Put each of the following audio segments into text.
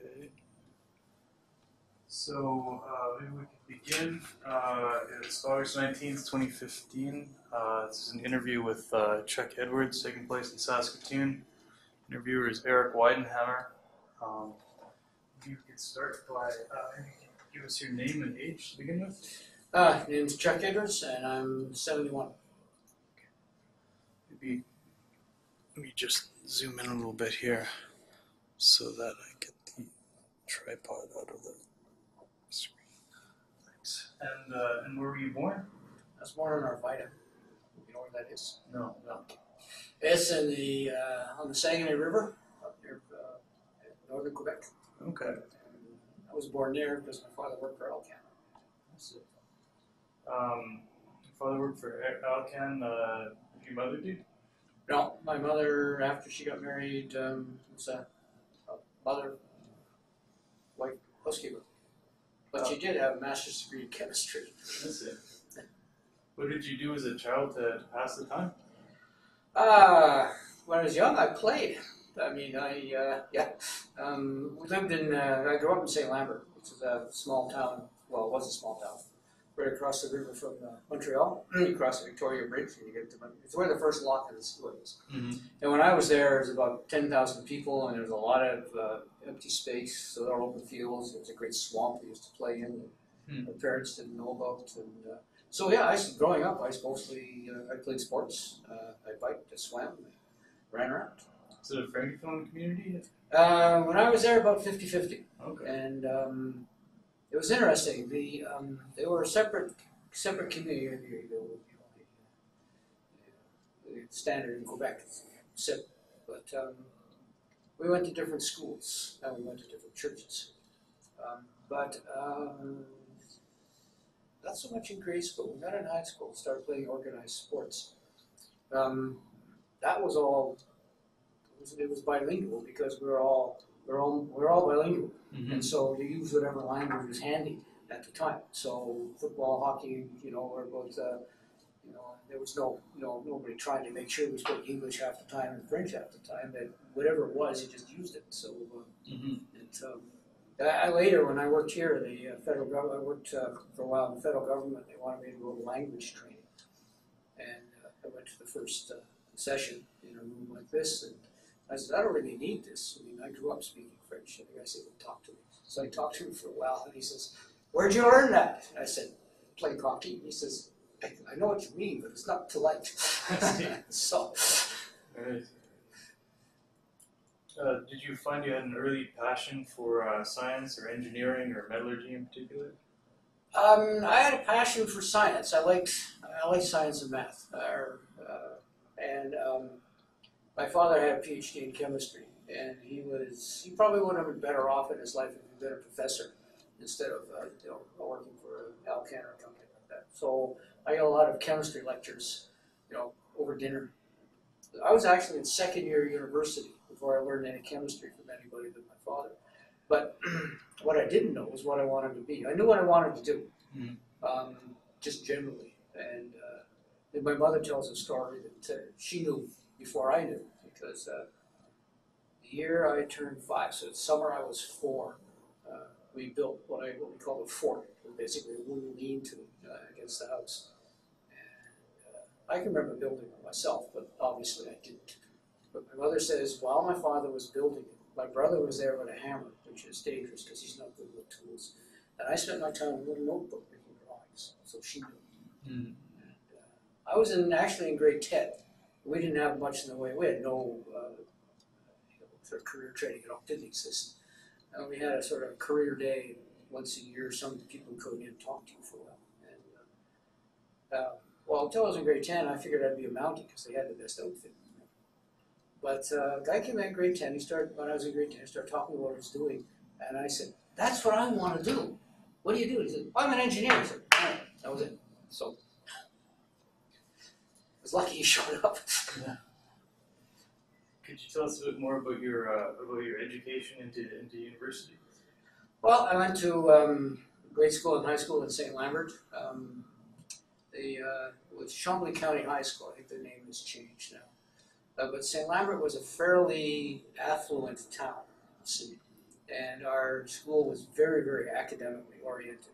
Okay. So maybe we can begin. It's August 19th, 2015. This is an interview with Chuck Edwards taking place in Saskatoon. Interviewer is Eric Weidenhammer. If you could start by give us your name and age to begin with. My name's Chuck Edwards, and I'm 71. Okay. Maybe let me just zoom in a little bit here so that I get the tripod out of the screen. Thanks. And where were you born? I was born in Arvida. You know where that is? No, no. It's in the on the Saguenay River up near northern Quebec. Okay. And I was born there because my father worked for Alcan. That's it. Your father worked for Alcan. Did your mother do? No, my mother, after she got married, was a mother, like housekeeper. But she did have a master's degree in chemistry. That's it. What did you do as a child to pass the time? When I was young, I played. I mean, we lived in, I grew up in St. Lambert, which is a small town, well, it was a small town, right across the river from Montreal. You cross the Victoria Bridge and you get to Montreal. It's where the first lock of the school is. Mm-hmm. And when I was there, it was about 10,000 people, and there was a lot of empty space, so there were open fields. There was a great swamp we used to play in that my parents didn't know about. And so yeah, growing up, I played sports. I biked, I swam, I ran around. Is it a Francophone community? When I was there, about 50-50. Okay. And it was interesting. They were a separate community. The standard in Quebec, but we went to different schools and we went to different churches. Not so much in grade school. We got in high school, started playing organized sports. That was all. It was bilingual because we're all bilingual, and so you use whatever language was handy at the time. So football, hockey, you know, were both. There was nobody trying to make sure we spoke English half the time and French half the time. That whatever it was, you just used it. So I later, when I worked here, the federal government. I worked for a while in the federal government. They wanted me to go to language training, and I went to the first session in a room like this, and I said, I don't really need this. I mean, I grew up speaking French. I said, well, talk to me. So I talked to him for a while, and he says, where'd you learn that? And I said, play hockey. And he says, I know what you mean, but it's not polite. So. Right. Did you find you had an early passion for science or engineering or metallurgy in particular? I had a passion for science. I liked science and math. My father had a PhD in chemistry, and he probably would have been better off in his life if he'd been a professor instead of working for Alcan or something like that. So I got a lot of chemistry lectures, over dinner. I was actually in second year university before I learned any chemistry from anybody but my father. But what I didn't know was what I wanted to be. I knew what I wanted to do, just generally. And my mother tells a story that she knew before I knew, because the year I turned 5, so the summer I was 4, we built what we called a fort, basically a wooden lean-to against the house. And I can remember building it myself, but obviously I didn't. But my mother says, while my father was building it, my brother was there with a hammer, which is dangerous because he's not good with tools. And I spent my time with a little notebook making drawings, so she knew. Mm. And, I was actually in grade 10. We didn't have much in the way. We had no career training at all. Didn't exist. We had a sort of career day once a year. Some people would come in and talk to you for a while. And, well, until I was in grade 10, I figured I'd be a Mountie because they had the best outfit. But a guy came in at grade 10. When I was in grade 10, he started talking about what he was doing. And I said, that's what I want to do. What do you do? He said, I'm an engineer. I said, all right. That was it. So. Lucky you showed up. Yeah. Could you tell us a bit more about your education into university? Well, I went to grade school and high school in St. Lambert. It was Chambly County High School. I think their name has changed now. But St. Lambert was a fairly affluent town, city, and our school was very, very academically oriented.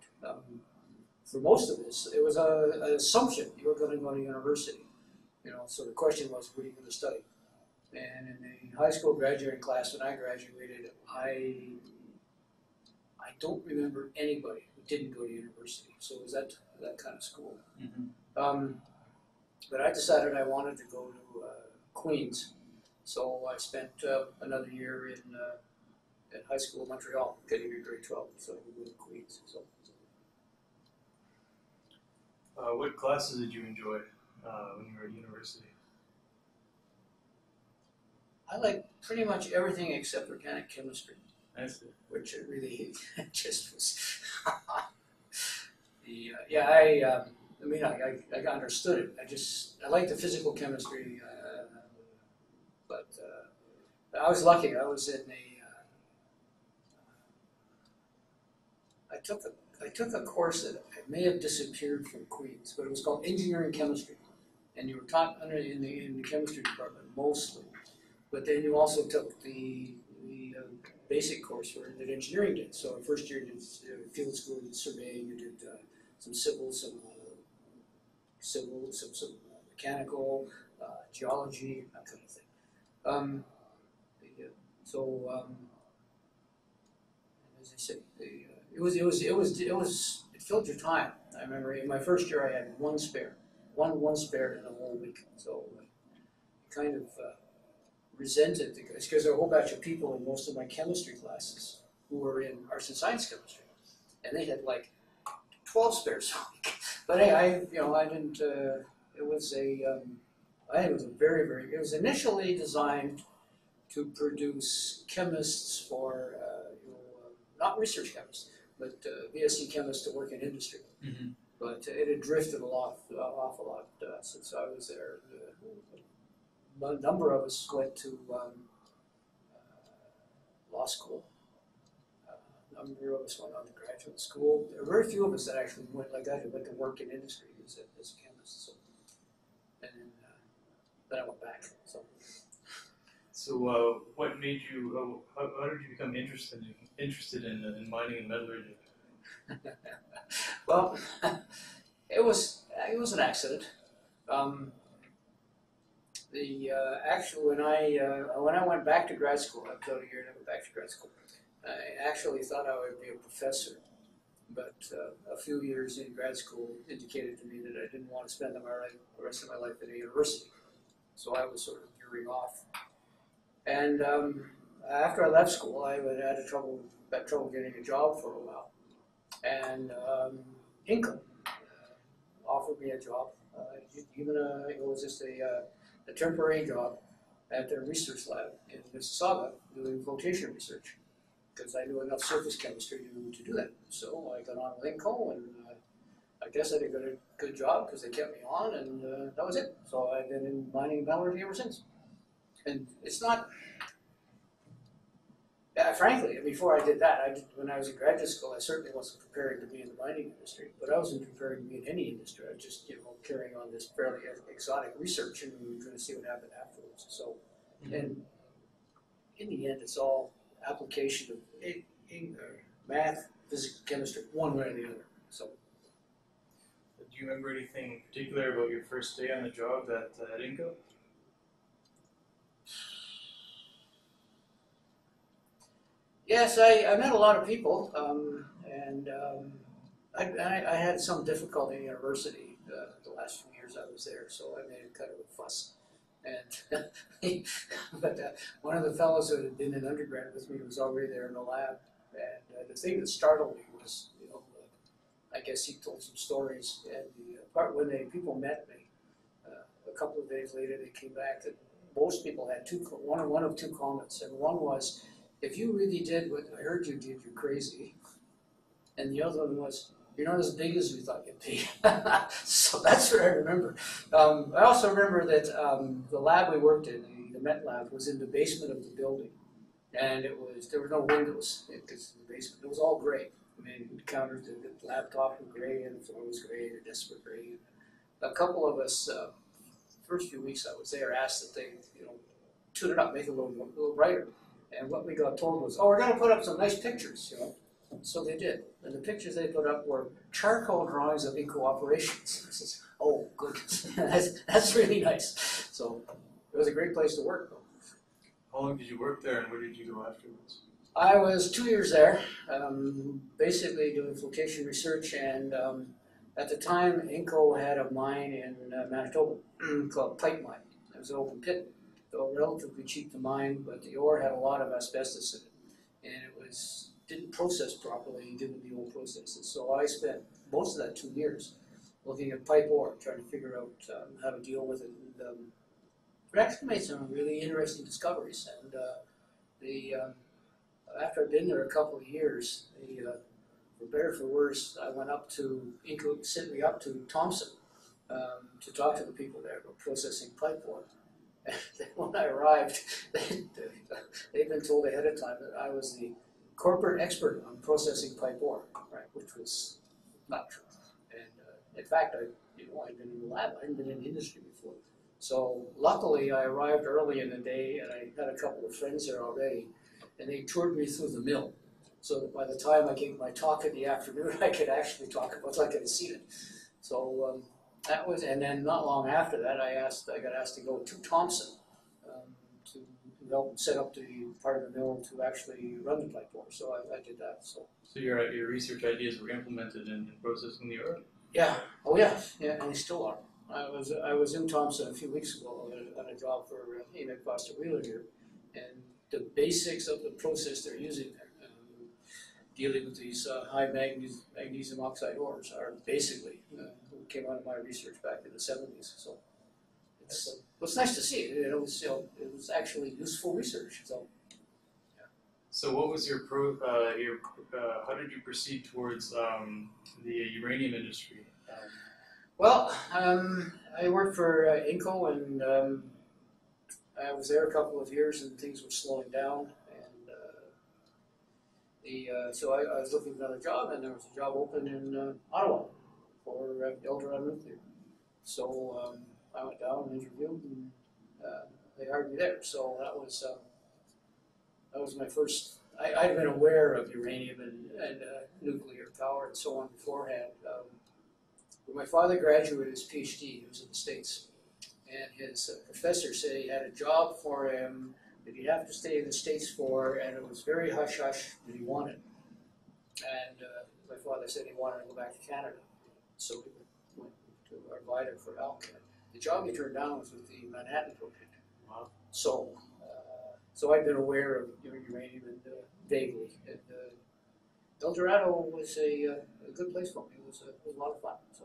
For most of us, it was an assumption you were going to go to university. You know, so the question was, what are you going to study? And in the high school graduating class, when I graduated, I don't remember anybody who didn't go to university. So it was that kind of school. Mm-hmm. But I decided I wanted to go to Queens. So I spent another year in at high school in Montreal, getting into grade 12. So we went to Queens. So. What classes did you enjoy when you were at university? I liked pretty much everything except organic chemistry. That's it. Which I really just was. Yeah, I mean, I understood it. I liked the physical chemistry, but I was lucky. I was in a. I took a course that I may have disappeared from Queens, but it was called Engineering Chemistry, and you were taught in the chemistry department mostly. But then you also took the basic coursework that engineering did. So first year you did field school, you did surveying, you did some civil, some mechanical, geology, that kind of thing. As I said, it filled your time. I remember in my first year I had one spare in the whole week. So kind of. Resented because there were a whole batch of people in most of my chemistry classes who were in arts and science chemistry, and they had like 12 spares a week. But hey, I didn't. It was a, I think it was a very, very. It was initially designed to produce chemists for, not research chemists, but BSc chemists to work in industry. Mm-hmm. But it had drifted an awful lot since I was there. A number of us went to law school. A number of us went on to graduate school. There were very few of us that actually went like that, who went to work in industry as a chemist. So. And then I went back. So, what made you? How did you become interested in mining and metallurgy? Well, it was an accident. When I went back to grad school, I took a year and I went back to grad school. I actually thought I would be a professor, but a few years in grad school indicated to me that I didn't want to spend the rest of my life at a university. So I was sort of veering off. And after I left school, I had trouble getting a job for a while. And Inco offered me a job, it was just a temporary job at their research lab in Mississauga doing flotation research, because I knew enough surface chemistry to do that. So I got on with Inco, and I guess I did a good job because they kept me on, and that was it. So I've been in mining and metallurgy ever since. And it's not, frankly, before I did that, when I was in graduate school, I certainly wasn't preparing to be in the mining industry, but I wasn't preparing to be in any industry. I was just, carrying on this fairly exotic research, and we were going to see what happened afterwards. So, and in the end, it's all application of math, physics, chemistry, one way or the other. So, do you remember anything in particular about your first day on the job at Inco? Yes, I met a lot of people, and I had some difficulty in university the last few years I was there, so I made kind of a fuss. And but one of the fellows who had been in undergrad with me was already there in the lab, and the thing that startled me was, I guess he told some stories, and the part when people met me, a couple of days later they came back that most people had one of two comments, and one was, "If you really did what I heard you did, you're crazy." And the other one was, "You're not as big as we thought you'd be." So that's what I remember. I also remember that the lab we worked in, the Met lab, was in the basement of the building. And there were no windows because the basement, it was all gray. I mean, we encountered the laptop was gray, and the floor was gray, and the desk were gray. And a couple of us, first few weeks I was there, asked that they, tune it up, make it a little brighter. And what we got told was, oh, we're going to put up some nice pictures, you know. So they did. And the pictures they put up were charcoal drawings of Inco operations. Oh, goodness. that's really nice. So it was a great place to work, though. How long did you work there, and where did you go afterwards? I was 2 years there, basically doing flotation research, and at the time, Inco had a mine in Manitoba called Pipe Mine. It was an open pit, though relatively cheap to mine, but the ore had a lot of asbestos in it, and it was didn't process properly given the old processes. So I spent most of that 2 years looking at pipe ore, trying to figure out how to deal with it. And, it actually made some really interesting discoveries, and after I'd been there a couple of years, for better or for worse, I went up to Inco sent me up to Thompson to talk to the people there about processing pipe ore. And then when I arrived, they'd been told ahead of time that I was the corporate expert on processing pipe ore, right, which was not true. And in fact, I'd been in the lab, I hadn't been in the industry before. So luckily, I arrived early in the day, and I had a couple of friends there already, and they toured me through the mill, so that by the time I gave my talk in the afternoon, I could actually talk about it. I could have seen it. So that was, and then not long after that, I got asked to go to Thompson to develop and set up the part of the mill to actually run the pipe ore. So I did that. So your research ideas were implemented in processing the ore? Yeah. Oh yeah. Yeah, and they still are. I was in Thompson a few weeks ago on a job for AMEC Foster Wheeler here, and the basics of the process they're using there, dealing with these high magnesium oxide ores, are basically what came out of my research back in the 70s. So it's nice to see it. It was actually useful research. So, yeah. So what was your how did you proceed towards the uranium industry? Well, I worked for Inco, and I was there a couple of years, and things were slowing down, and so I was looking for another job, and there was a job open in Ottawa for Delta on nuclear. So I went down and interviewed, and they hired me there. So that was my first. I'd been aware of uranium and nuclear power and so on beforehand. When my father graduated his PhD, he was in the States, and his professor said he had a job for him that he'd have to stay in the States for, and it was very hush-hush that he wanted. And my father said he wanted to go back to Canada, so he went to Arvida for Alcan. The job he turned down was with the Manhattan Project. Wow. So, so I'd been aware of uranium and, vaguely. And, El Dorado was a good place for me. It was a lot of fun. So,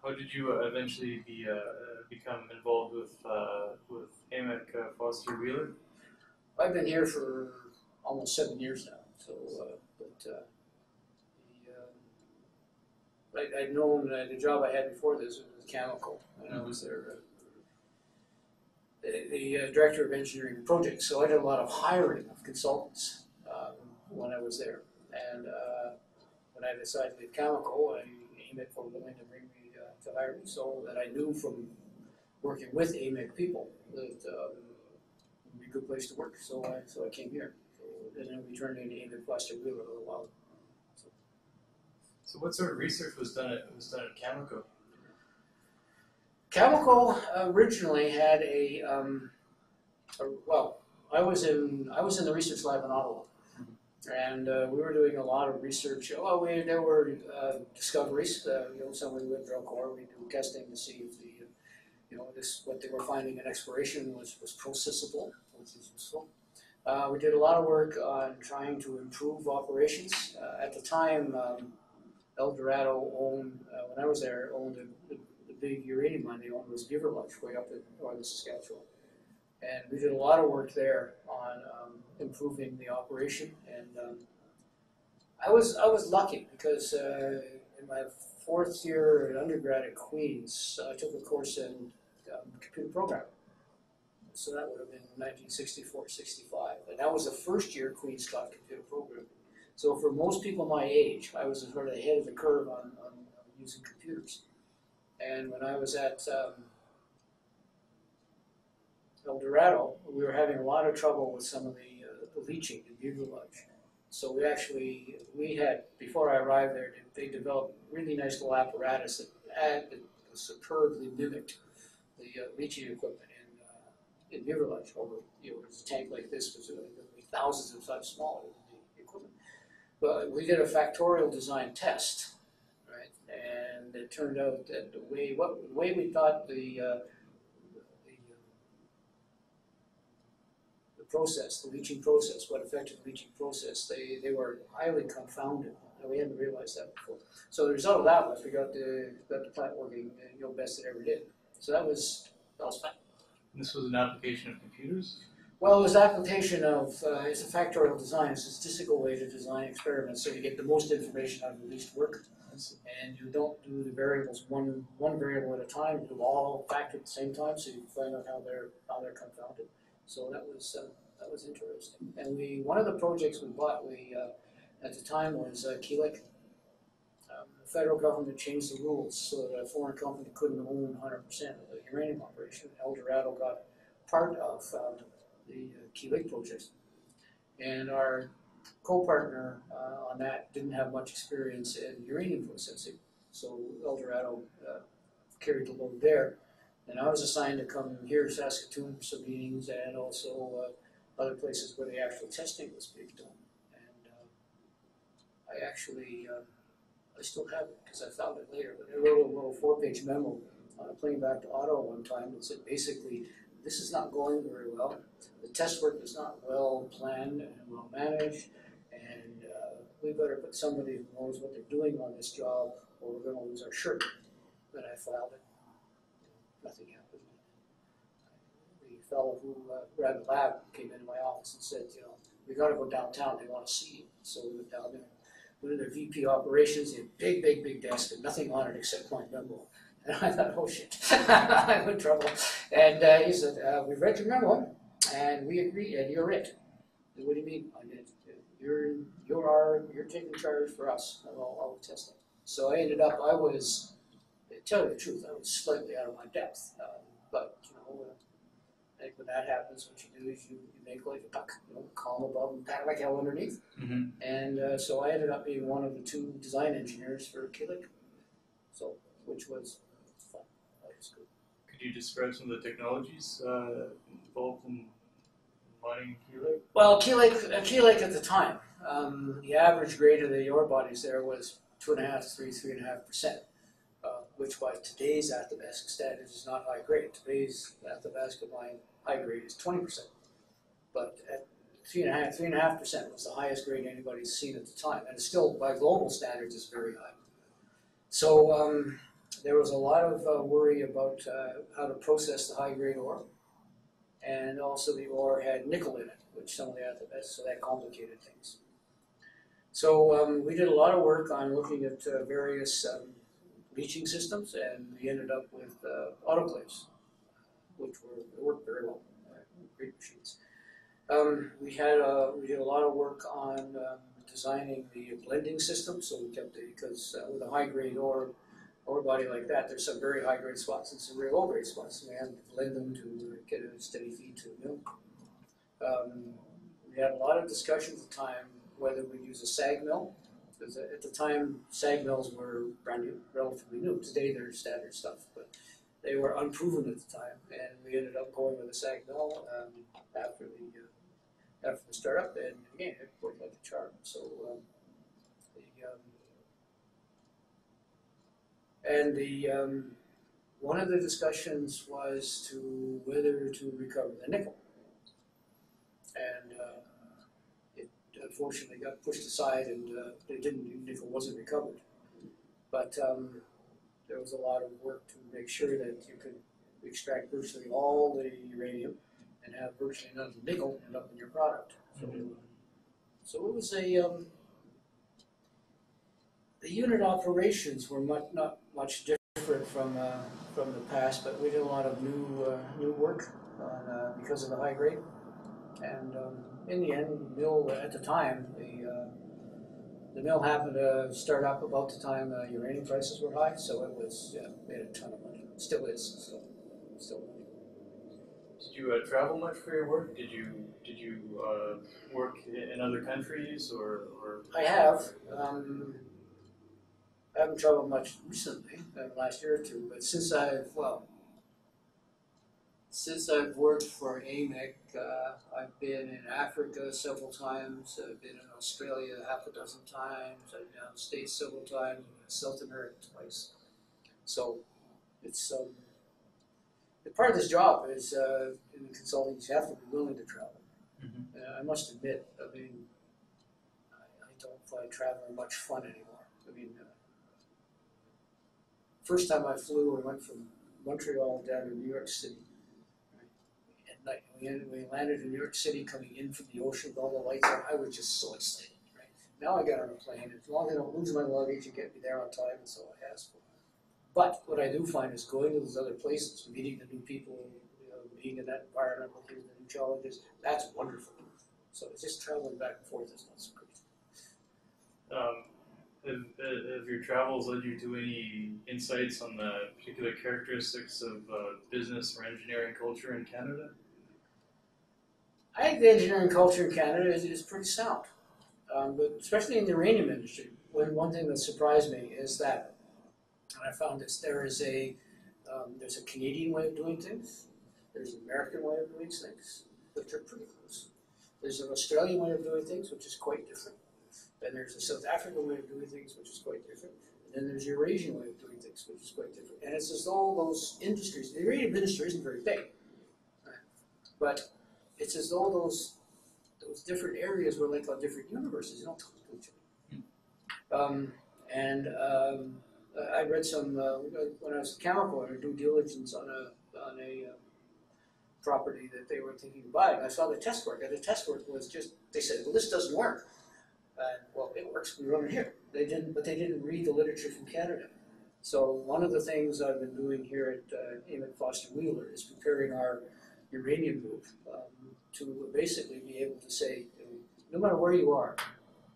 how did you eventually become involved with AMEC Foster Wheeler? I've been here for almost 7 years now. So, I'd known the job I had before this was Cameco, and I was there. The director of engineering projects, so I did a lot of hiring of consultants when I was there. And when I decided to leave Cameco, AMEC was willing to bring me to hire me, so that I knew from working with AMEC people that it would be a good place to work. So I came here, and then we turned into AMEC Foster Wheeler a little while. So what sort of research was done at Cameco? Cameco originally had I was in the research lab in Ottawa, and we were doing a lot of research. Well, there were discoveries. Somebody would drill core. We do testing to see if the what they were finding in exploration was processable, which is useful. We did a lot of work on trying to improve operations. At the time, El Dorado owned when I was there owned the big uranium mine they owned was Giver Lodge, way up in northern Saskatchewan. And we did a lot of work there on improving the operation. And I was lucky because in my fourth year at undergrad at Queens, I took a course in computer programming. So that would have been 1964, 65. And that was the first year Queens taught computer programming. So for most people my age, I was sort of ahead of the curve on using computers. And when I was at El Dorado, we were having a lot of trouble with some of the leaching in Beaver Lodge. So we actually, we had, before I arrived there, they developed really nice little apparatus that superbly mimicked the leaching equipment in Giver Lodge. Over, you know, it was a tank like this, was thousands of times smaller than the equipment. But we did a factorial design test, right? And it turned out that the way, what the way we thought the process, the leaching process, what affected the leaching process, they were highly confounded. We hadn't realized that before. So the result of that was we got the plant working, you know, best it ever did. So that was fun. This was an application of computers? Well, it was an application of, it's a factorial design, it's a statistical way to design experiments so you get the most information out of the least work. And you don't do the variables one variable at a time, you do all factor at the same time so you can find out how they're confounded. So that was interesting. And one of the projects we bought, at the time was Key Lake. The federal government changed the rules so that a foreign company couldn't own 100% of the uranium operation. El Dorado got part of the Key Lake project. And our co-partner on that didn't have much experience in uranium processing. So El Dorado carried the load there. And I was assigned to come here to Saskatoon for some meetings and also other places where the actual testing was being done. I actually, I still have it because I found it later, but I wrote a little 4-page memo on a plane back to Ottawa one time that said basically, this is not going very well. The test work is not well planned and well managed, and we better put somebody who knows what they're doing on this job or we're going to lose our shirt. But I filed it. Nothing happened. The fellow who ran the lab came into my office and said, you know, we got to go downtown, they want to see you. So we went down there. One of their VP operations, they had a big, big, big desk and nothing on it except my memo. And I thought, oh shit, I'm in trouble. And he said, we've read your memo and we agree and you're it. And what do you mean? I mean, you're taking charge for us of all the testing. So I ended up, to tell you the truth, I was slightly out of my depth. But, you know, I think when that happens, what you do is you make like a duck, you know, calm above and pat like hell underneath. Mm-hmm. And so I ended up being one of the 2 design engineers for Key Lake, so, which was fun. That was good. Could you describe some of the technologies involved in mining Key Lake? Well, Key Lake at the time, the average grade of the ore bodies there was 2.5 to 3.5%. Which by today's Athabasca standards is not high grade. Today's Athabasca mine high grade is 20%. But at 3.5% was the highest grade anybody's seen at the time. And it's still, by global standards, is very high. So there was a lot of worry about how to process the high grade ore. And also the ore had nickel in it, which some of the Athabasca, so that complicated things. So we did a lot of work on looking at various leaching systems, and we ended up with autoclaves, which worked very well, great machines. We did a lot of work on designing the blending system, so we kept it, because with a high-grade ore body like that, there's some very high-grade spots and some very low-grade spots, and we had to blend them to get a steady feed to the mill. We had a lot of discussion at the time whether we use a SAG mill. At the time, SAG mills were brand new, relatively new. Today they're standard stuff, but they were unproven at the time, and we ended up going with a SAG mill after the startup, and again, it worked like a charm. So, one of the discussions was to whether to recover the nickel, and unfortunately got pushed aside and nickel wasn't recovered. But there was a lot of work to make sure that you could extract virtually all the uranium and have virtually none of the nickel end up in your product. So, so it was a, the unit operations were not much different from the past, but we did a lot of new work on, because of the high grade. And in the end, the mill at the time, the mill happened to start up about the time uranium prices were high, so it was made a ton of money. Still is, so still money. Did you travel much for your work? Did you work in other countries or? I have. I haven't traveled much recently, last year or two, but since I've worked for AMEC, I've been in Africa several times, I've been in Australia half a dozen times, I've been out of the States several times, South America twice. So it's the part of this job is in consulting, you have to be willing to travel. Mm-hmm. I must admit, I mean, I don't find traveling much fun anymore. I mean, first time I flew, I went from Montreal down to New York City. Like we landed in New York City, coming in from the ocean with all the lights on. I was just so excited. Right? Now I got on a plane. As long as I don't lose my luggage and get me there on time, and so I asked for it. But what I do find is going to those other places, meeting the new people, you know, being in that environment, looking at the new challenges, that's wonderful. So it's just traveling back and forth is not so great. Have your travels led you to any insights on the particular characteristics of business or engineering culture in Canada? I think the engineering culture in Canada is pretty sound, but especially in the uranium industry. One thing that surprised me is that, and I found this, there is a there's a Canadian way of doing things, there's an American way of doing things, which are pretty close. There's an Australian way of doing things, which is quite different. Then there's a South African way of doing things, which is quite different. And then there's the Eurasian way of doing things, which is quite different. And it's as though those industries, the uranium industry isn't very big, right? But it's as though those different areas were like on different universes. You don't talk to each other. I read some when I was at Cameco, I did due diligence on a property that they were thinking of buying. I saw the test work, and the test work was just they said, well, this doesn't work. Well, it works. We run it here. They didn't read the literature from Canada. So one of the things I've been doing here at AMEC Foster Wheeler is preparing our uranium group to basically be able to say, no matter where you are,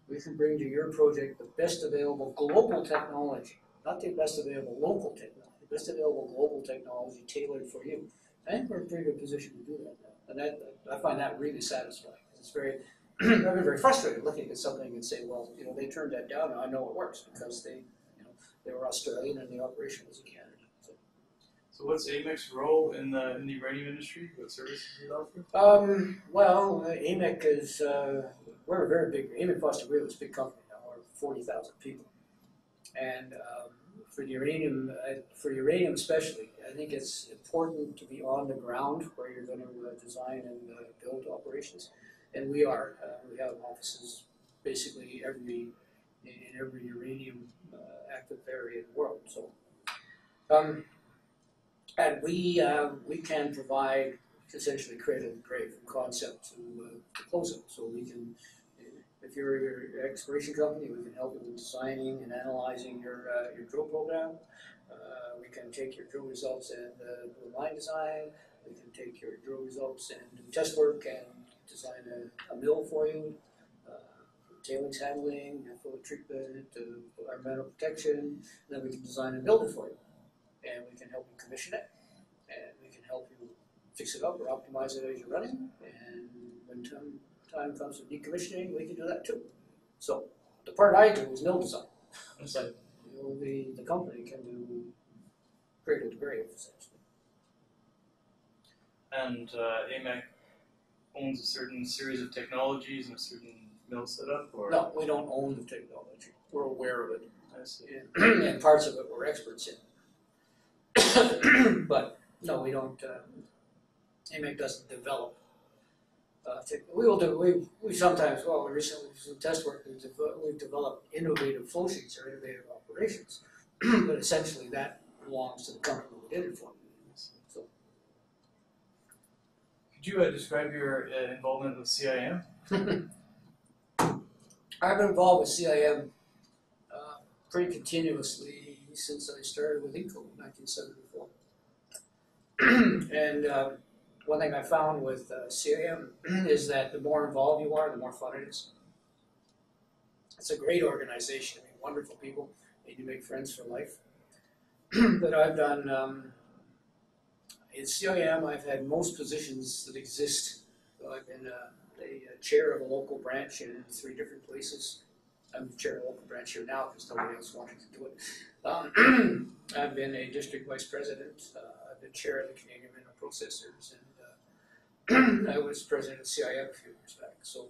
we can bring to your project the best available global technology, not the best available local technology, the best available global technology tailored for you. I think we're in a pretty good position to do that now, and I find that really satisfying. It's very I've been very frustrated looking at something and say, well, you know, they turned that down, and I know it works because they, you know, they were Australian and the operation was in Canada. So what's AMEC's role in the uranium industry? What services do you offer? Well, AMEC is we're a very big AMEC Foster Wheeler is a big company now, we're 40,000 people, and for uranium especially, I think it's important to be on the ground where you're going to design and build operations. And we are. We have offices basically in every uranium active area in the world. So, and we can provide essentially cradle to grave from concept to close it. So we can, if you're an exploration company, we can help you with designing and analyzing your drill program. We can take your drill results and do a line design. We can take your drill results and do test work and design a mill for you, for tailings handling, effluent treatment, environmental protection, and then we can design and build it for you. And we can help you commission it, and we can help you fix it up or optimize it as you're running, and when time comes to decommissioning, we can do that too. So the part I do is mill design. So you know, the company can do cradle to grave, essentially. And AMEC owns a certain series of technologies and a certain mill setup, or? No, we don't own the technology. We're aware of it. I see. And parts of it we're experts in. But no, we don't, AMEC doesn't develop. We recently did some test work, we've developed innovative flow sheets or innovative operations, but essentially that belongs to the company we did it for. Could you describe your involvement with CIM? I've been involved with CIM pretty continuously since I started with Inco in 1974. And one thing I found with CIM is that the more involved you are, the more fun it is. It's a great organization. I mean, wonderful people. You make friends for life. But I've done In CIM, I've had most positions that exist. I've been a chair of a local branch in 3 different places. I'm the chair of a local branch here now because nobody else wanted to do it. I've been a district vice president. I've been chair of the Canadian Mineral Processors, and I was president of CIM a few years back. So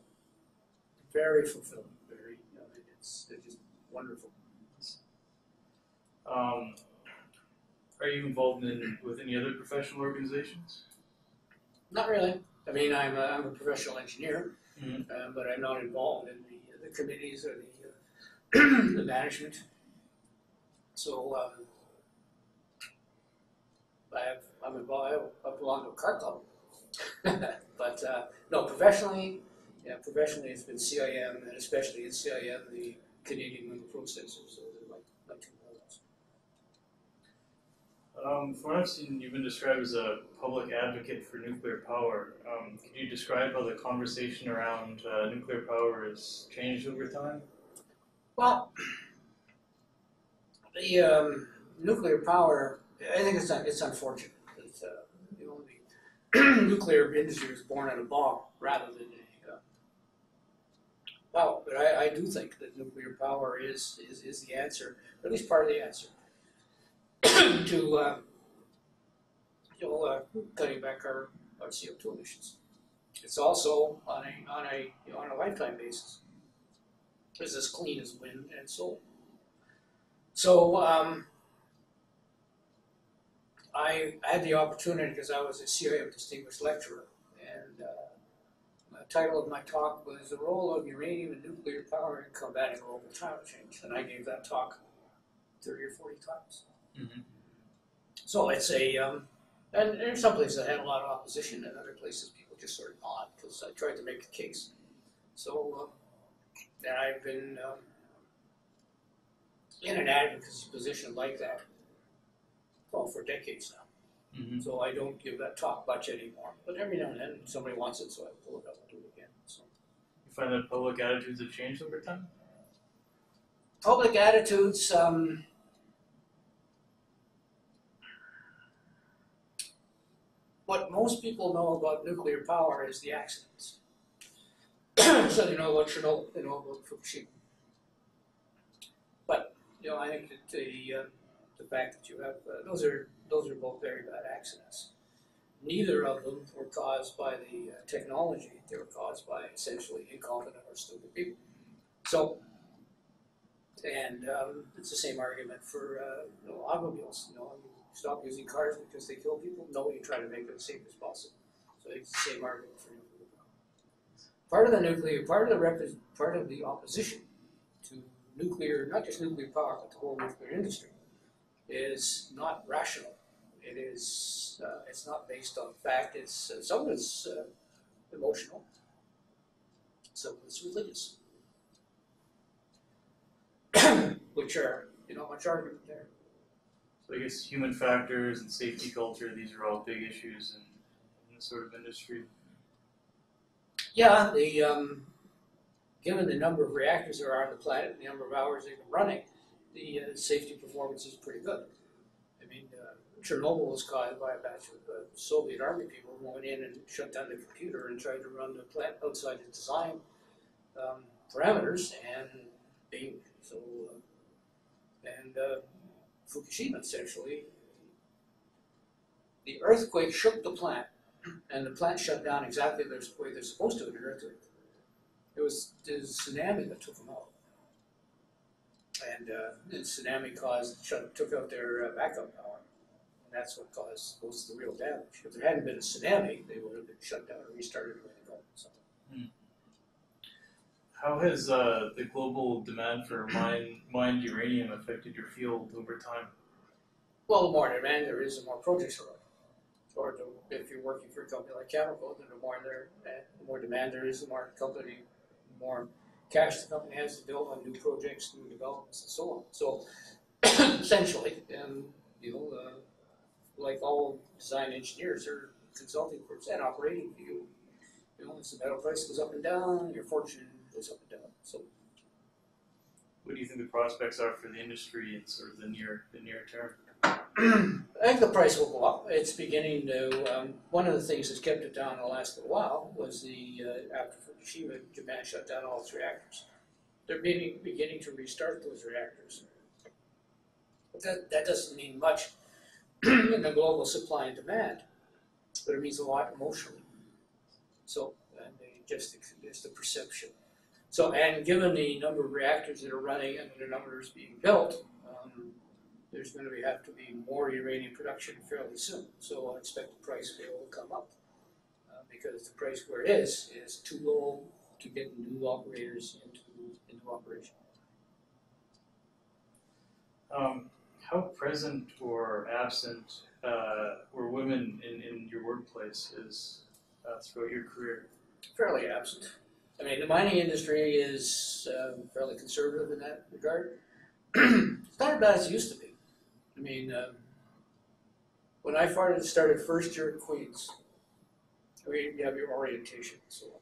very fulfilling, very, you know, it's just wonderful. Are you involved with any other professional organizations? Not really. I mean, I'm a professional engineer, mm-hmm. But I'm not involved in the committees or the, the management. So I'm involved. I belong to a car club, but no, professionally, yeah, professionally it's been CIM, and especially in CIM the Canadian Mineral Processors. So they're like two models. From what I've seen, you've been described as a public advocate for nuclear power. Can you describe how the conversation around nuclear power has changed over time? Well, the nuclear power, I think it's unfortunate that the only nuclear industry was born out of bomb rather than a power. But I do think that nuclear power is the answer, or at least part of the answer, to cutting back our CO2 emissions. It's also on a lifetime basis. It's as clean as wind and solar. So I had the opportunity because I was a CIM distinguished lecturer, and the title of my talk was "The Role of Uranium and Nuclear Power in Combating Global Climate Change," and I gave that talk 30 or 40 times. Mm-hmm. So it's a, and in some places I had a lot of opposition, and other places people just sort of nod because I tried to make the case. So and I've been in an advocacy position like that, well, for decades now. Mm-hmm. So I don't give that talk much anymore, but every now and then somebody wants it, so I pull it up and do it again. So. You find that public attitudes have changed over time? Public attitudes, what most people know about nuclear power is the accidents. So they know about Chernobyl, they know about Fukushima. But you know, I think that the fact that you have those are both very bad accidents. Neither of them were caused by the technology; they were caused by essentially incompetent or stupid people. So, and it's the same argument for you know, automobiles. You know, stop using cars because they kill people. No, you try to make them as safe as possible. So it's the same argument for nuclear power. Part of the nuclear, part of the opposition to nuclear, not just nuclear power, but the whole nuclear industry, is not rational. It is. It's not based on fact. It's some of it's emotional. Some of it's religious, which are, you know, much argument there. So I guess human factors and safety culture, these are all big issues in this sort of industry. Yeah, the, given the number of reactors there are on the planet, the number of hours they've been running, the safety performance is pretty good. I mean, Chernobyl was caused by a batch of Soviet army people who went in and shut down the computer and tried to run the plant outside its design parameters, and bing. So, Fukushima, essentially, the earthquake shook the plant, and the plant shut down exactly the way they're supposed to in an earthquake. It was the tsunami that took them out, and the tsunami took out their backup power, and that's what caused the real damage. If there hadn't been a tsunami, they would have been shut down and restarted and went on. Hmm. How has the global demand for mined uranium affected your field over time? Well, the more demand there is, the more projects are running. Or if you're working for a company like Cameco, then the more demand there is, the more cash the company has to build on new projects, new developments, and so on. So essentially, and you know, like all design engineers or consulting firms and operating people, you know, as the metal price goes up and down, your fortune goes up and down. So, what do you think the prospects are for the industry in sort of the near term? I think the price will go up. It's beginning to, one of the things that's kept it down in the last little while was the, after Fukushima, Japan shut down all its reactors. They're beginning to restart those reactors. But that doesn't mean much in the global supply and demand, but it means a lot emotionally. So, and just the perception. So, and given the number of reactors that are running and the numbers being built, there's going to have to be more uranium production fairly soon. So I expect the price will come up because the price where it is too low to get new operators into operation. How present or absent were women in your workplace throughout your career? Fairly absent. I mean, the mining industry is fairly conservative in that regard. It's not as bad as it used to be. I mean, when I started first year at Queens, you have your orientation and so on.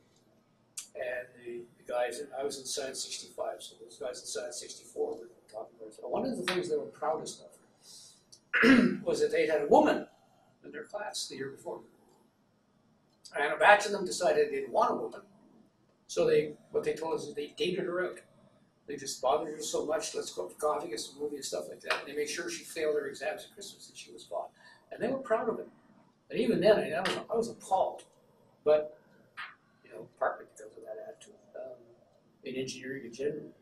And the guys, I was in Science 65, so those guys in Science 64 were talking about it. So one of the things they were proudest of was that they had a woman in their class the year before. And a batch of them decided they didn't want a woman. So what they told us is they dated her out. They just bothered her so much, let's go up for coffee, get some movie and stuff like that. And they made sure she failed her exams at Christmas and she was gone. And they were proud of it. And even then, I don't know, I was appalled. But, you know, partly because of that attitude. In engineering in general.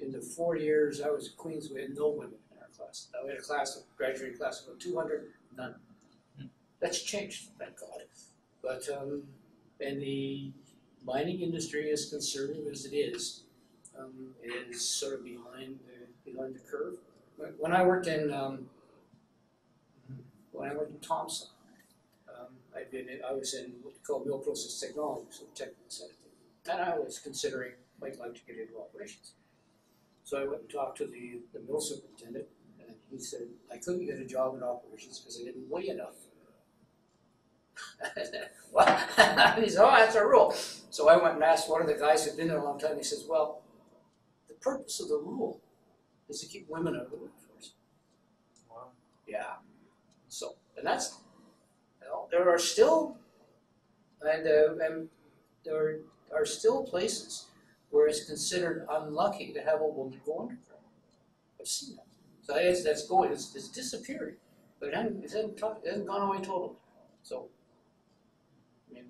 In the 4 years I was at Queens, we had no women in our class. Now we had a class, a graduating class of about 200, none. That's changed, thank God. But, and the mining industry, as conservative as it is, it is sort of behind the curve. When I worked in Thompson, I was in what we call mill process technology, so technical side of things, and I was considering might like to get into operations. So I went and talked to the mill superintendent, and he said I couldn't get a job in operations because I didn't weigh enough. Well, he said, oh, that's our rule. So I went and asked one of the guys who'd been there a long time. He says, well, the purpose of the rule is to keep women out of the workforce. Wow. Yeah. So, and that's, you know, there are still places where it's considered unlucky to have a woman go underground. I've seen that. So that's going, it's disappearing, but it hasn't gone away totally. So, I mean,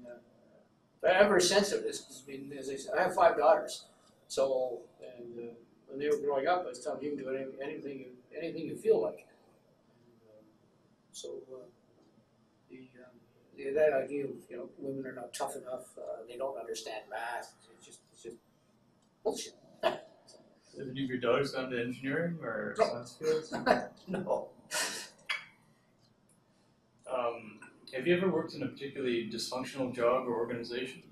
I'm very sensitive to this. I mean, as I said, I have 5 daughters, so and when they were growing up, I was telling them, you can do anything you feel like. That idea of, you know, women are not tough enough, they don't understand math. It's just bullshit. Have any of your daughters gone to engineering or science fields? No. Have you ever worked in a particularly dysfunctional job or organization?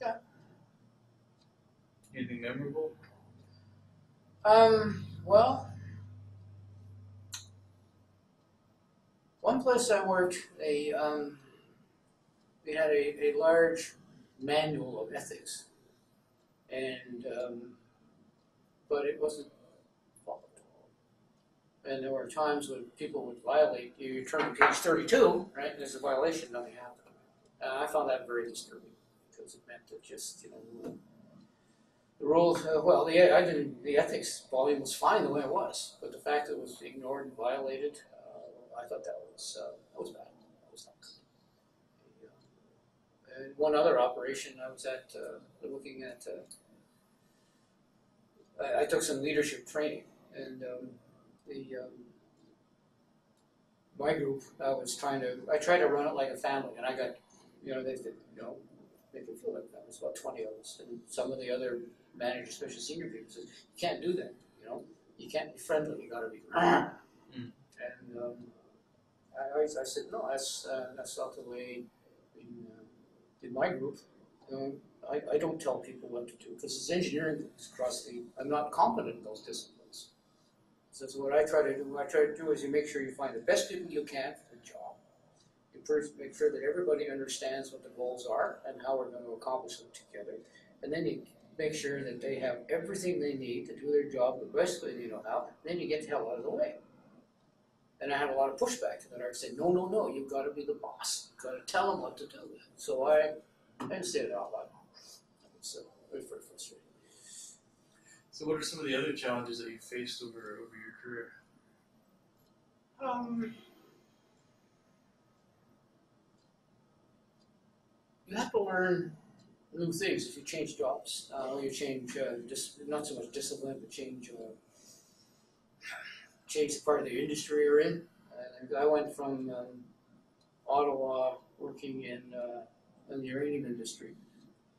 Yeah. Anything memorable? Well, one place I worked, we had a large manual of ethics, and but it wasn't. And there were times when people would violate. You turn to page 32, right? And there's a violation, nothing happened. I found that very disturbing because it meant that just, you know, the rules. Well, the ethics volume was fine the way it was, but the fact that it was ignored and violated, I thought that was bad. That was not good. Yeah. And one other operation I was at, looking at. I took some leadership training and. My group was trying to. I tried to run it like a family, and I got, you know, they could feel like that. It was about 20 of us, and some of the other managers, especially senior people, said, "You can't do that. You know, you can't be friendly. You got to be." Mm. And I said, "No, that's not the way." In my group, you know, I don't tell people what to do because it's engineering across the. I'm not competent in those disciplines. So what I try to do, is you make sure you find the best people you can for the job. You first make sure that everybody understands what the goals are and how we're going to accomplish them together. And then you make sure that they have everything they need to do their job the best way they know how, then you get the hell out of the way. And I had a lot of pushback to that. I said, no, no, no, you've got to be the boss. You've got to tell them what to do. So I didn't say it out loud. So it was very frustrating. So what are some of the other challenges that you faced over your career? You have to learn new things if you change jobs. You change just not so much discipline, but change the part of the industry you're in. I went from Ottawa working in the uranium industry,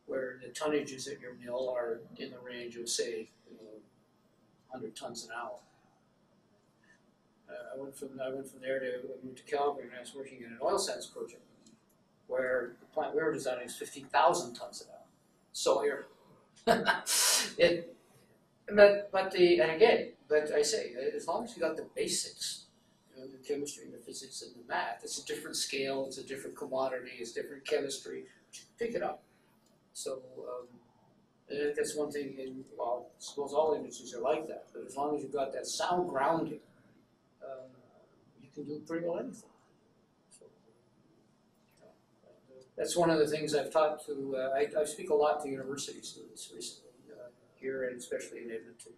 where the tonnages at your mill are in the range of, say, 100 tons an hour. I went from there to move to Calgary, and I was working in an oil sands project, where the plant we were designing is 15,000 tons an hour. So you're, as long as you got the basics, the chemistry, the physics, and the math, it's a different scale, it's a different commodity, it's different chemistry, but you can pick it up. So that's one thing in, well, I suppose all industries are like that, but as long as you've got that sound grounding, you can do pretty well anything. So, that's one of the things I've taught to, I speak a lot to university students recently, here and especially in Edmonton.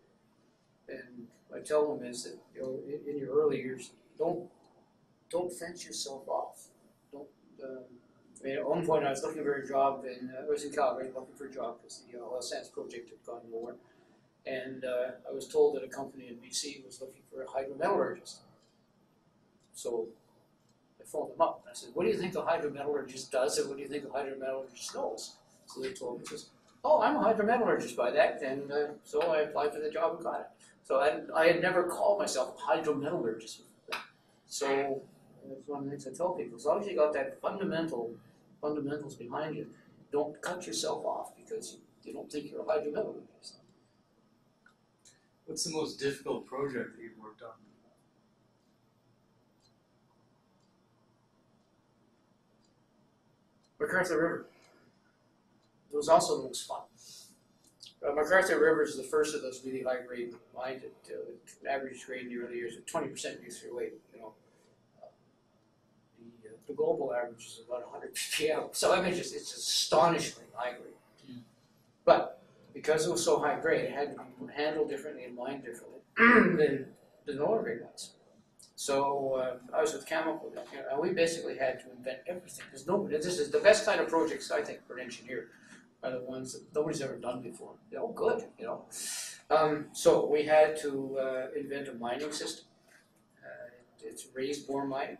And what I tell them is that, you know, in your early years, don't fence yourself off. Don't, I mean, at one point I was looking for a job, and I was in Calgary looking for a job because the oil sands project had gone nowhere. And I was told that a company in BC was looking for a hydrometallurgist. So I phoned them up and I said, what do you think a hydrometallurgist does, and what do you think a hydrometallurgist knows? So they told me, oh, I'm a hydrometallurgist by that, and so I applied for the job and got it. So I had never called myself a hydrometallurgist before. So that's one of the things I tell people. As long as you got that fundamentals behind you, don't cut yourself off because you don't think you're a hydrometallurgist. What's the most difficult project that you've worked on? MacArthur River. It was also the most fun. MacArthur River is the first of those really high-grade mines. An average grade in the early years of 20% nuclear weight. You know, the global average is about 100 ppm. So I mean, it's astonishingly high grade. Yeah. But because it was so high grade, it had to be handled differently and mined differently than the lower grade ones. So I was with Cameco, and we basically had to invent everything. There's nobody. This is the best kind of projects I think for an engineer. Are the ones that nobody's ever done before. They're all good, you know. So we had to invent a mining system. It's raised bore mining,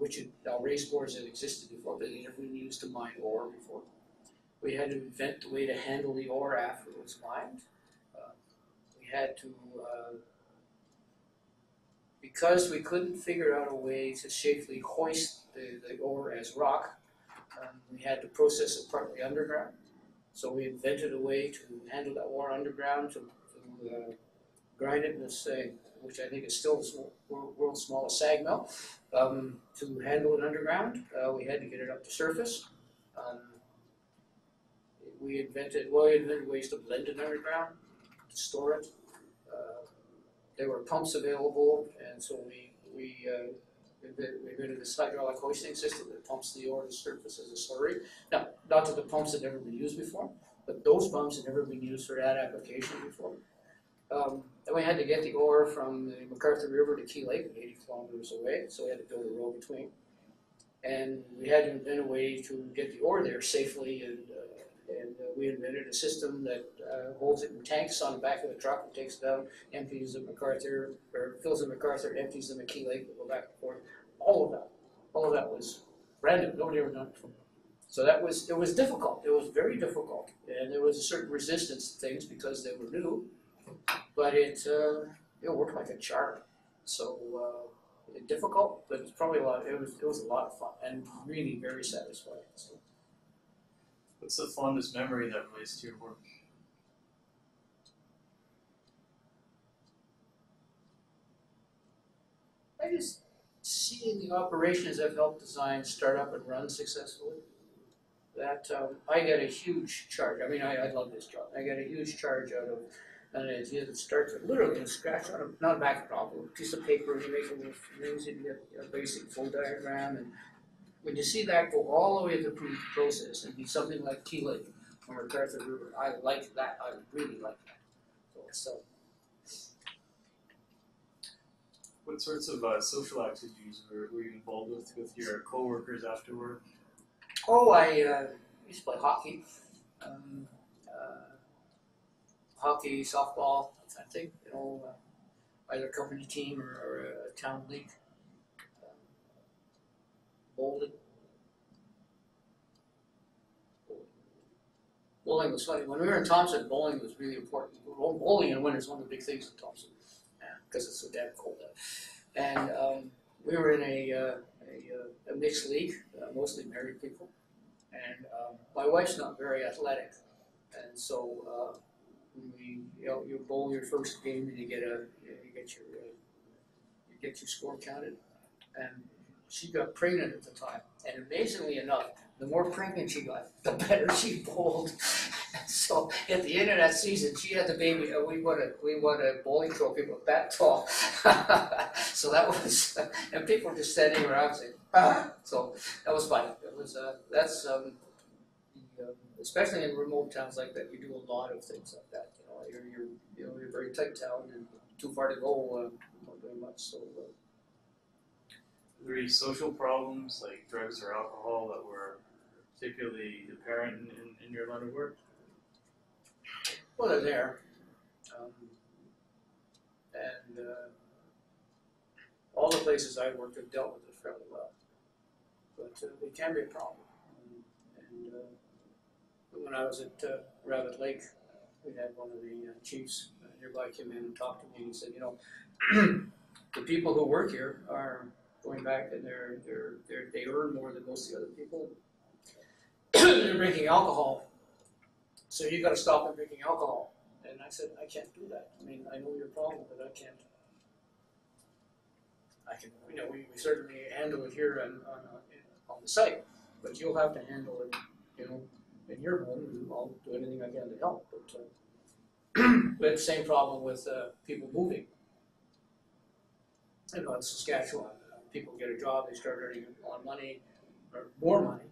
which is now raised bores that existed before, but they never used to mine ore before. We had to invent the way to handle the ore after it was mined. We had to, because we couldn't figure out a way to safely hoist the ore as rock, we had to process it partly underground. So we invented a way to handle that ore underground, to grind it in this, which I think is still the world's smallest sag mill, to handle it underground. We had to get it up to surface. We invented ways to blend it underground, to store it. There were pumps available, and so we invented this hydraulic hoisting system that pumps the ore to the surface as a slurry. Now, not that the pumps had never been used before, but those pumps had never been used for that application before. And we had to get the ore from the MacArthur River to Key Lake, 80 kilometers away, so we had to build a road between. And we had to invent a way to get the ore there safely, and we invented a system that holds it in tanks on the back of the truck and takes it down, empties the MacArthur, or fills the MacArthur, empties them at Key Lake, and go back and forth. All of that was random. Nobody ever done it before. So it was difficult. It was very difficult, and there was a certain resistance to things because they were new. But it worked like a charm. So it's difficult, but it's probably a lot. It was a lot of fun and really very satisfying. So. What's the fondest memory that relates to your work? I just seeing the operations I've helped design start up and run successfully. that I get a huge charge. I mean, I love this job. I get a huge charge out of an idea that starts with literally from scratch on a, not a back problem, piece of paper, and you make a little things, and you get a basic full diagram. And when you see that go all the way through the process and be something like Key Lake or MacArthur River, I like that. I really like that. So. What sorts of social activities were you involved with your co-workers after work? Oh, I used to play hockey, softball, that kind of thing, you know, either company team or a town league, bowling. Bowling was funny. When we were in Thompson, bowling was really important. Bowling in winter is one of the big things in Thompson, because it's so damn cold out. And we were in a mixed league, mostly married people. And my wife's not very athletic, and so when we, you bowl your first game and you get a, you get your score counted. And she got pregnant at the time, and amazingly enough, the more pregnant she got, the better she bowled. So at the end of that season, she had the baby, and we won a bowling trophy, but that tall. So that was, and people were just standing around saying, ah. So that was fun. It was that's especially in remote towns like that, you do a lot of things like that. You know, you're a very tight town and too far to go, not very much. So. Were there any social problems like drugs or alcohol that were particularly apparent in your line of work? Well, they're there. And all the places I worked have dealt with it fairly well. But it can be a problem. And when I was at Rabbit Lake, we had one of the chiefs nearby came in and talked to me and said, you know, the people who work here are going back and they earn more than most of the other people. They're drinking alcohol. So you got to stop them drinking alcohol. And I said, I can't do that. I mean, I know your problem, but I can't. I can, you know, we certainly handle it here on the site, but you'll have to handle it, you know, in your home, and I'll do anything I can to help. But we had the same problem with people moving. You know, in Saskatchewan, people get a job, they start earning a lot of money, or more money.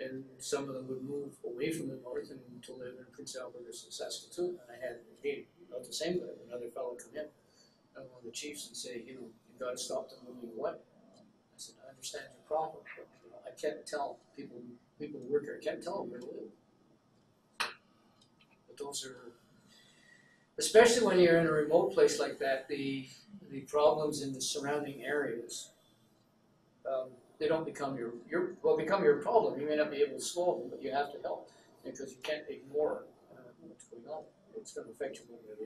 And some of them would move away from the north and to live in Prince Albert or Saskatoon. And I had, again, not the same, but another fellow come in, one of the chiefs, and say, you know, you've got to stop them moving away. I said, I understand your problem, but you know, I can't tell people who work here, I can't tell them where to live. But those are, especially when you're in a remote place like that, the problems in the surrounding areas, they don't become become your problem. You may not be able to solve them, but you have to help because you can't ignore what's going on. It's going to affect you one way or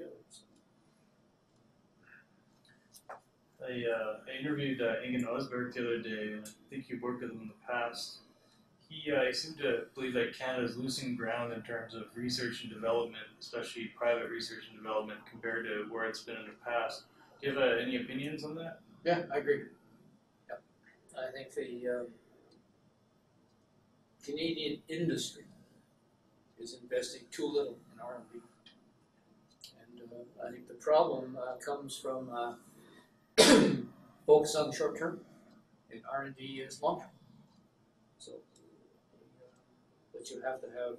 the other. So. I interviewed Ingo Osberg the other day, and I think you worked with him in the past. He seemed to believe that Canada is losing ground in terms of research and development, especially private research and development, compared to where it's been in the past. Do you have any opinions on that? Yeah, I agree. I think the Canadian industry is investing too little in R&D, and I think the problem comes from focus on the short term, and R&D is long term. So, but you have to have,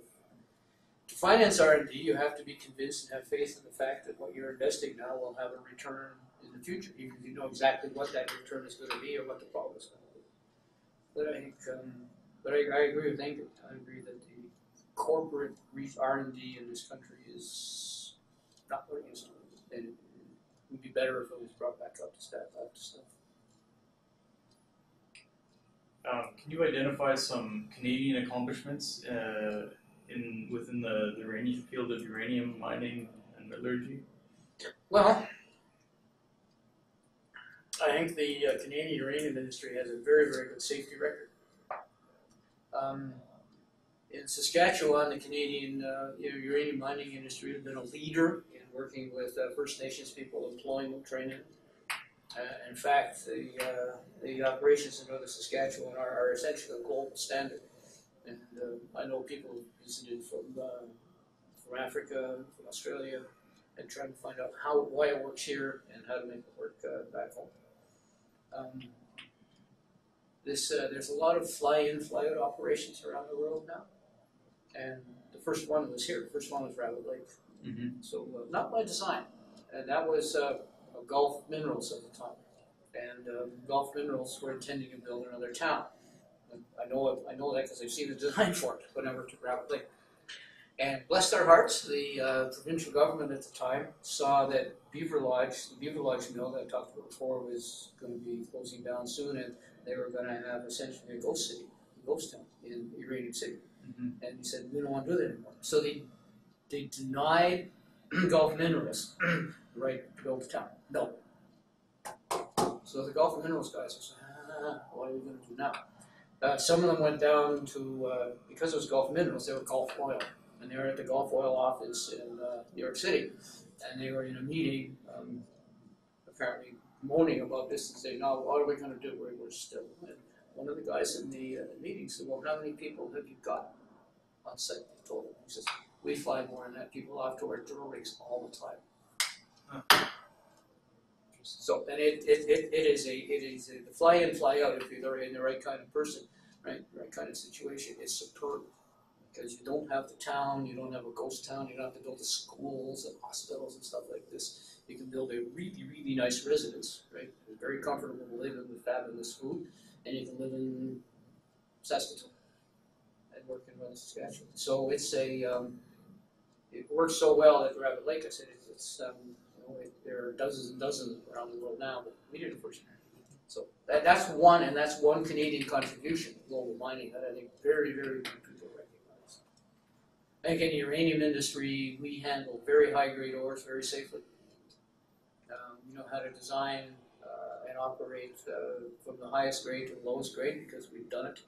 to finance R&D, you have to be convinced and have faith in the fact that what you're investing now will have a return in the future, even if you know exactly what that return is going to be or what the problem is going to be. But I think, but I agree with Andrew. I agree that the corporate R&D in this country is not what it is, and it would be better if it was brought back up to stuff. Can you identify some Canadian accomplishments within the field of uranium mining and metallurgy? Well, I think the Canadian uranium industry has a very, very good safety record. In Saskatchewan, the Canadian uranium mining industry has been a leader in working with First Nations people, employment, training. In fact, the operations in northern Saskatchewan are essentially a gold standard And I know people visited from Africa, from Australia, and trying to find out why it works here and how to make it work back home. There's a lot of fly-in, fly-out operations around the world now, and the first one was here. The first one was Rabbit Lake. Mm-hmm. So not by design, and that was Gulf Minerals at the time. And Gulf Minerals were intending to build another town. I know that because I've seen the design for it when I worked at Rabbit Lake. And bless their hearts, the provincial government at the time saw that Beaver Lodge, the Beaver Lodge mill that I talked about before, was going to be closing down soon, and they were going to have essentially a ghost city, a ghost town in Uranium City. Mm-hmm. And he said, we don't want to do that anymore. So they denied Gulf Minerals the right to build the town. No. So the Gulf Minerals guys were saying, what are we going to do now? Some of them went down to, because it was Gulf Minerals, they were Gulf Oil. And they were at the Gulf Oil office in New York City. And they were in a meeting, apparently moaning about this and saying, now what are we going to do? We're still. And one of the guys in the meeting said, well, how many people have you got on site? They told him. He says, we fly more than that. People have to wear drill rigs all the time. Huh. So, and it is the fly in, fly out, if you're in the right kind of person, right, the right kind of situation, it's superb. Because you don't have the town, you don't have a ghost town, you don't have to build the schools and hospitals and stuff like this. You can build a really, really nice residence, right? It's very comfortable to live in with fabulous food, and you can live in Saskatoon and work in Western Saskatchewan. So it's a, it works so well at Rabbit Lake, I said, there are dozens and dozens around the world now, but we did it first. So that's one, and that's one Canadian contribution to global mining that I think very, very few people recognize. I think in the uranium industry, we handle very high-grade ores very safely. You know how to design and operate from the highest grade to the lowest grade because we've done it.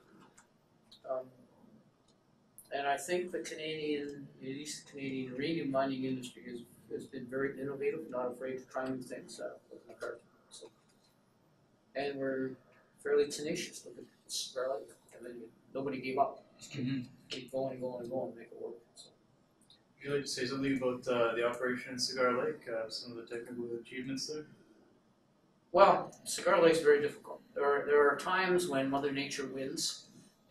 And I think the Canadian, at least the Canadian uranium mining industry has been very innovative, not afraid to try new things with MacArthur. So, and we're fairly tenacious. Look at Cigar Lake. I mean, nobody gave up. Just keep going and going and going and make it work. So. Would you like to say something about the operation in Cigar Lake, some of the technical achievements there? Well, Cigar Lake is very difficult. There are times when Mother Nature wins,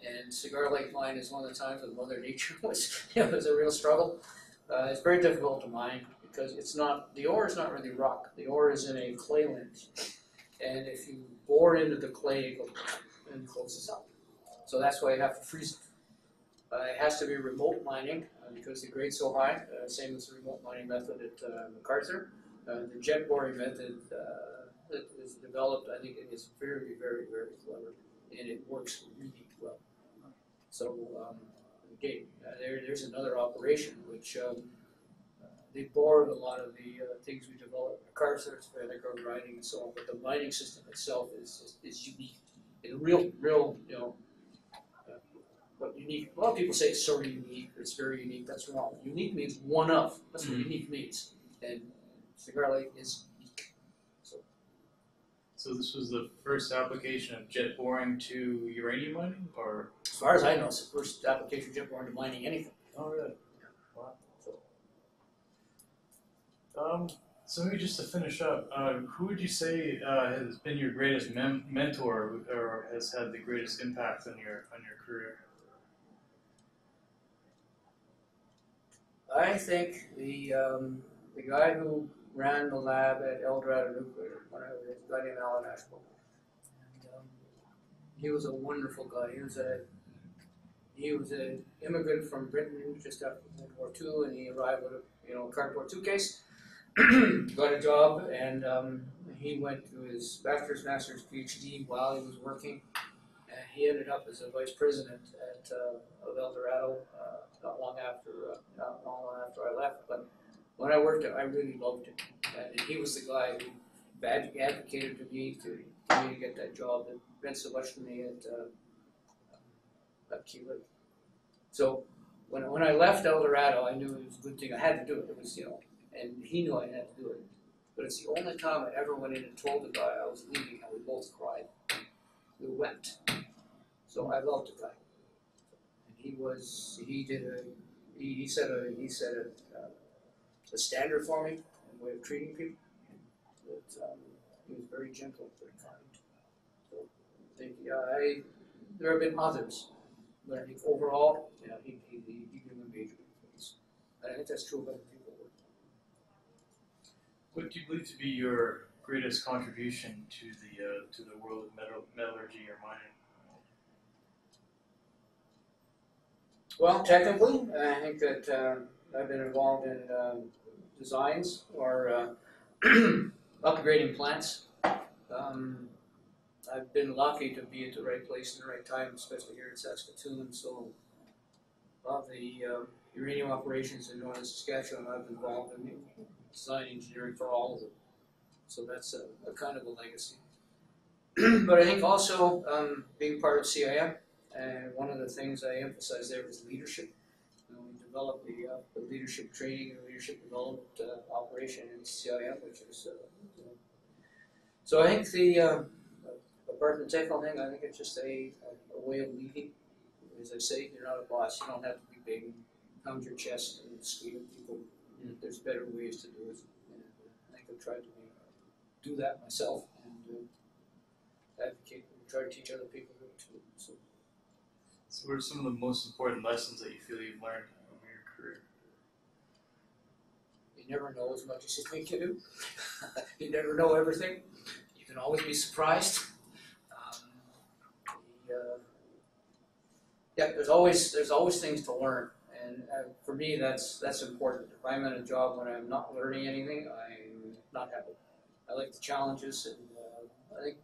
and Cigar Lake mine is one of the times when Mother Nature was, it was a real struggle. It's very difficult to mine. Because it's not, the ore is not really rock. The ore is in a clay lens. And if you bore into the clay, it goes and closes up. So that's why you have to freeze it. It has to be remote mining because the grade's so high, same as the remote mining method at MacArthur. The jet boring method that is developed, I think it is very, very, very clever. And it works really well. So, again, there's another operation which they borrowed a lot of the things we developed, MacArthur, Spanico, grinding, and so on. But the mining system itself is unique. It's real, you know, what unique. A lot of people say it's sort of unique, or it's very unique. That's wrong. Unique means one of. That's what unique means. And Cigar Lake is unique. So this was the first application of jet boring to uranium mining, or as far as I know, it's the first application of jet boring to mining anything. Oh, really? So maybe just to finish up, who would you say has been your greatest mentor, or has had the greatest impact on your career? I think the guy who ran the lab at El Dorado Nuclear, a guy named Alan Ashbrook. He was a wonderful guy. He was an immigrant from Britain just after World War II, and he arrived with a cardboard suitcase. Got a job, and he went to his bachelor's, master's, PhD while he was working. And he ended up as a vice president at of El Dorado not long after I left. But when I worked there, I really loved him, and he was the guy who advocated to me to get that job that meant so much to me at Key Lake. So when I left El Dorado, I knew it was a good thing. I had to do it. It was And he knew I had to do it. But it's the only time I ever went in and told the guy I was leaving, and we both cried. We wept. So I loved the guy. And he set a standard for me and way of treating people. That he was very gentle, very kind. So I think there have been others, but I think overall, yeah, he gave them a major influence. And I think that's true about people. What do you believe to be your greatest contribution to the world of metallurgy or mining? Well, technically, I think that I've been involved in designs or upgrading plants. I've been lucky to be at the right place at the right time, especially here in Saskatoon. So, a lot of the uranium operations in northern Saskatchewan I've been involved in design engineering for all of them. So that's a kind of a legacy. But I think also being part of CIM, and one of the things I emphasized there was leadership. We developed the leadership training and leadership development operation in CIM, which is, you know. So I think the, apart from the technical thing, I think it's just a way of leading. As I say, you're not a boss. You don't have to be big and pound your chest and scream at people. There's better ways to do it. And I think I've tried to do that myself and advocate and try to teach other people how to do it. So what are some of the most important lessons that you feel you've learned over your career? You never know as much as you think you do. You never know everything. You can always be surprised. Yeah, there's always things to learn. And for me, that's important. If I'm in a job when I'm not learning anything, I'm not happy. I like the challenges, and I think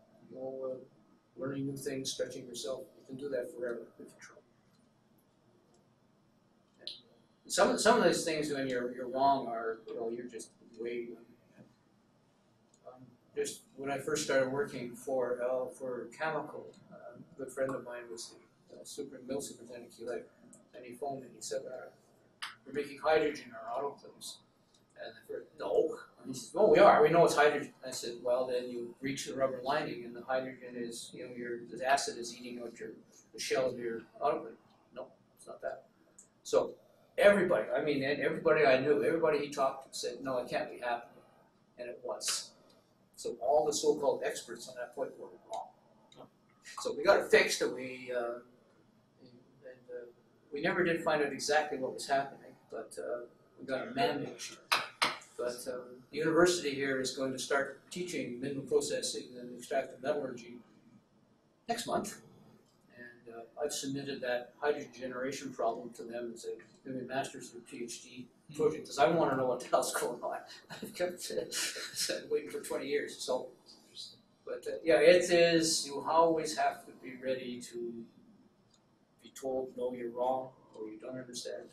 learning new things, stretching yourself, you can do that forever if you try. And some of those things when you're wrong are, you know, you're just way wrong. Just when I first started working for Cameco, a good friend of mine was the mill superintendent of Key Lake. And he phoned me and he said, we're making hydrogen in our autoclaves. And I said, no. And he said, well, we are. We know it's hydrogen. I said, well, then you reach the rubber lining and the hydrogen is, you know, the acid is eating out the shell of your autoclave. No, it's not that. So everybody, I mean, and everybody I knew, everybody he talked to said, no, it can't be happening. And it was. So all the so-called experts on that point were wrong. So we got it fixed and we never did find out exactly what was happening, but we got a managed. But the university here is going to start teaching mineral processing and extractive metallurgy next month. And I've submitted that hydrogen generation problem to them as a master's or PhD project, because I want to know what the hell's going on. I've kept waiting for 20 years. So, but yeah, it is, you always have to be ready to be told, no, you're wrong, or you don't understand,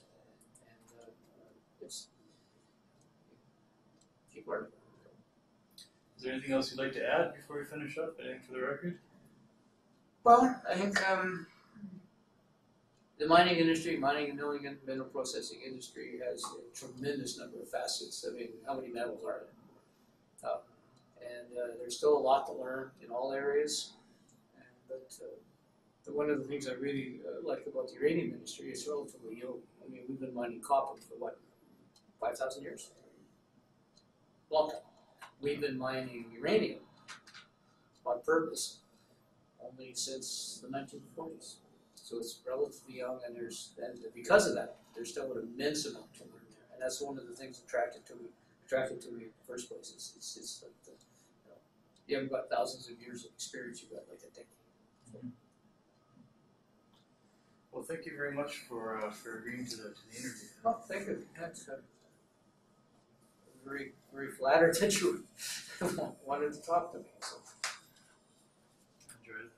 and just keep learning. Is there anything else you'd like to add before we finish up, and for the record? Well, I think the mining industry, mining and milling and mineral processing industry has a tremendous number of facets. I mean, how many metals are there? There's still a lot to learn in all areas, but one of the things I really like about the uranium industry is relatively young. I mean, we've been mining copper for what, 5,000 years? Long time. We've been mining uranium on purpose only since the 1940s. So it's relatively young, and because of that, there's still an immense amount to learn there. And that's one of the things attracted to me in the first place. It's like you know, you haven't got thousands of years of experience, you've got like a decade. Mm-hmm. Well, thank you very much for agreeing to the interview. Oh, thank you. That's, very, very flattered that you wanted to talk to me. So. Enjoyed it.